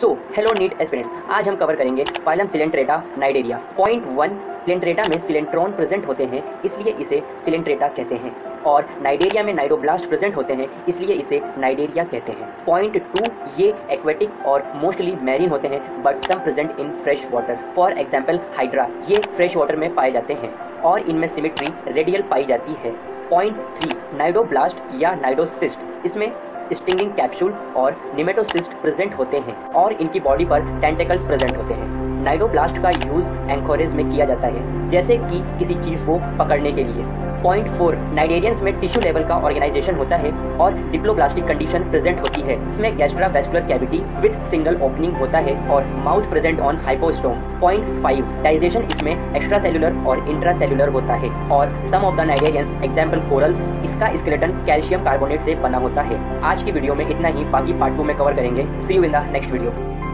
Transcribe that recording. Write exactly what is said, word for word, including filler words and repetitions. So hello NEET aspirants, आज हम cover करेंगे phylum coelenterata cnidaria. Point one, coelenterata में सिलेंट्रॉन प्रेजेंट होते हैं इसलिए इसे सिलेंट्रेटा कहते हैं, और नाइडेरिया में नाइडोब्लास्ट प्रेजेंट होते हैं इसलिए इसे नाइडेरिया कहते हैं। पॉइंट टू, ये एक्वेटिक और मोस्टली मैरीन होते हैं but some present in fresh water. For example hydra, ये फ्रेश वाटर में पाए जाते हैं और इनमें सिमेट्री रेडियल पाई जाती है। पॉइंट थ्री, नाइडोब्लास्ट या नाइडोसिस्ट, इसमें स्टिंगिंग कैप्सूल और नेमेटोसिस्ट प्रेजेंट होते हैं और इनकी बॉडी पर टेंटेकल्स प्रेजेंट होते हैं। नाइडोब्लास्ट का यूज एंकोरेज में किया जाता है, जैसे कि किसी चीज को पकड़ने के लिए। पॉइंट फोर, नाइडेरियंस में टिश्यू लेवल का ऑर्गेनाइजेशन होता है और डिप्लोब्लास्टिक कंडीशन प्रेजेंट होती है। इसमें gastrovascular cavity with single opening होता है और mouth present on hypostome. Point five, digestion इसमें एक्स्ट्रा सेलुलर और इंट्रा सेलुलर होता है और some of the cnidarians example corals, इसका स्केलेटन कैल्शियम कार्बोनेट से बना होता है। आज की वीडियो में इतना ही, बाकी पार्ट टू में कवर करेंगे। See you in the next video.